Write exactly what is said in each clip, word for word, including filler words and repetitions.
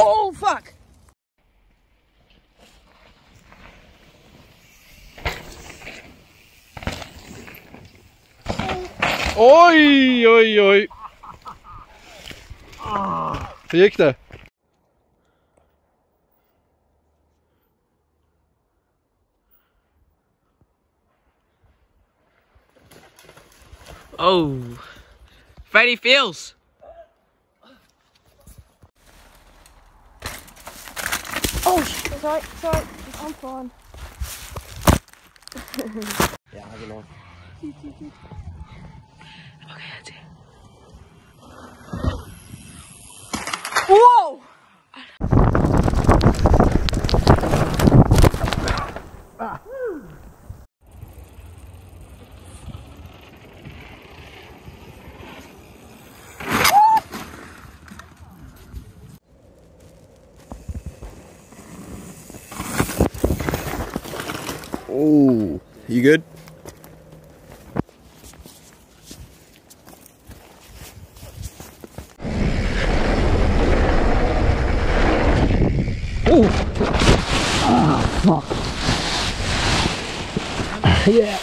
Oh, fuck! Oj, oj, oj! Hur gick det? Oh! Freddy feels! Oh, it's alright, it's alright, I'm fine. Yeah, have a look. Okay, that's it. Whoa! Ah. Oh, you good? Oh, ah, fuck. Yeah.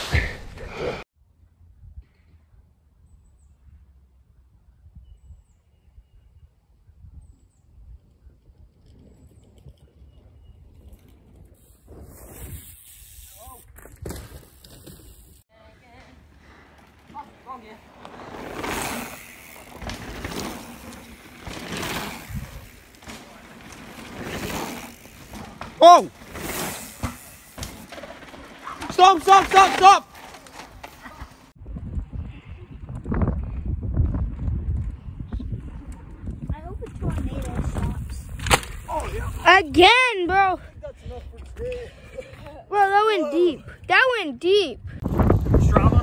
Whoa! Stop, stop, stop, stop! I hope a tornado stops. Oh, yeah. Again, bro! That's enough for today. Bro, that went Whoa. deep. That went deep. Strava.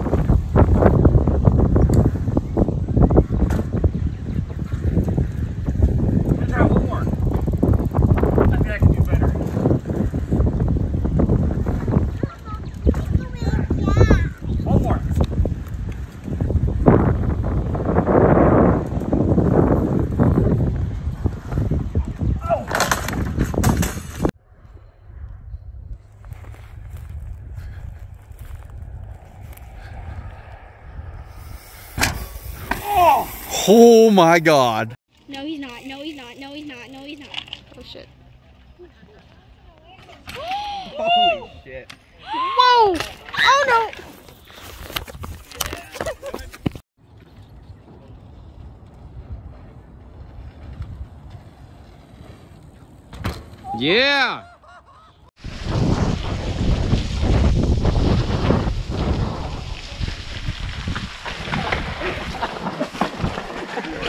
Oh my God. No, he's not. No, he's not. No, he's not. No, he's not. Oh, shit. Holy shit. Whoa. Oh, no. Yeah.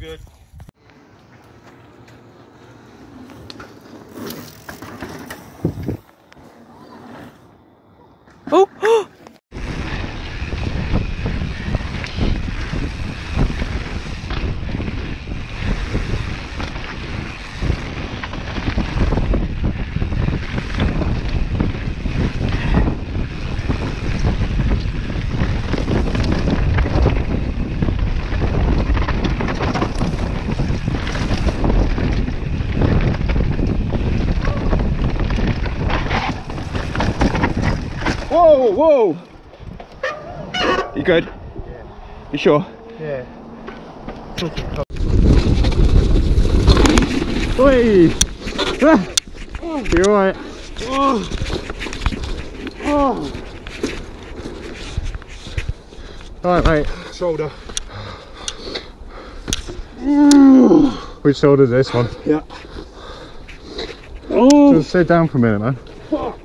Good. Oh! Oh! Whoa, whoa! You good? Yeah. You sure? Yeah. Oi! Ah. Oh. You're alright. Oh. Oh. Alright, mate. Shoulder. Ooh. Which shoulder is this one? Yeah. Oh. Just sit down for a minute, man. Oh.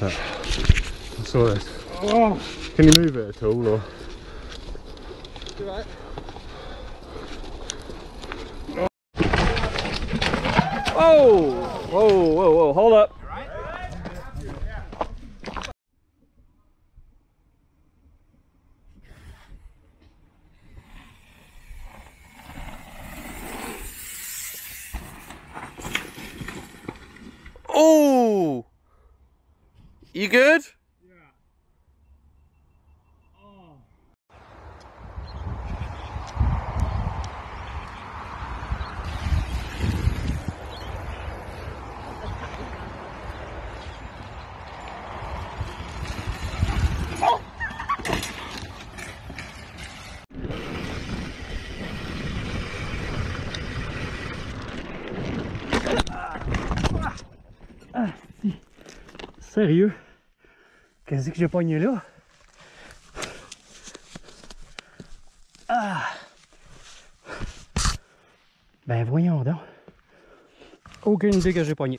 Right. I saw this. Oh. Can you move it at all, or? You right? Whoa! Whoa! Whoa! Whoa! Hold up! Oh! You good? Ah, si. Sérieux? Qu'est-ce que j'ai pogné là? Ah! Ben voyons donc. Aucune idée que j'ai pogné.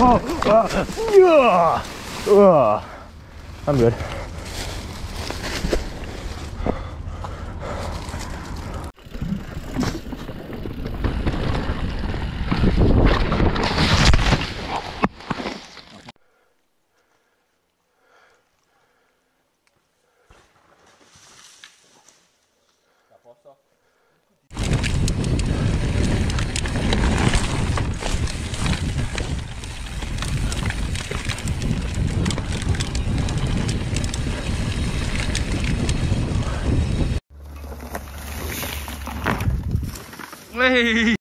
Oh, uh, yeah, uh, I'm good. Hey!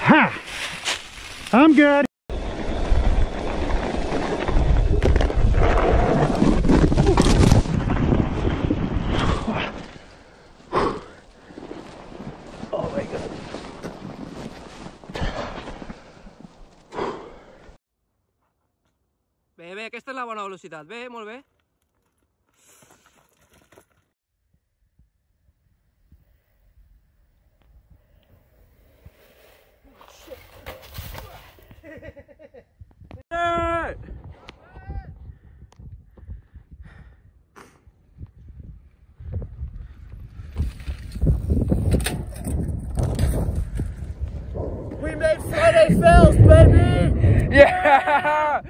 Ha! I'm good. Ve, ve, que esta es la buena velocidad. Ve, molt bé. We made Friday fails, baby! Yeah!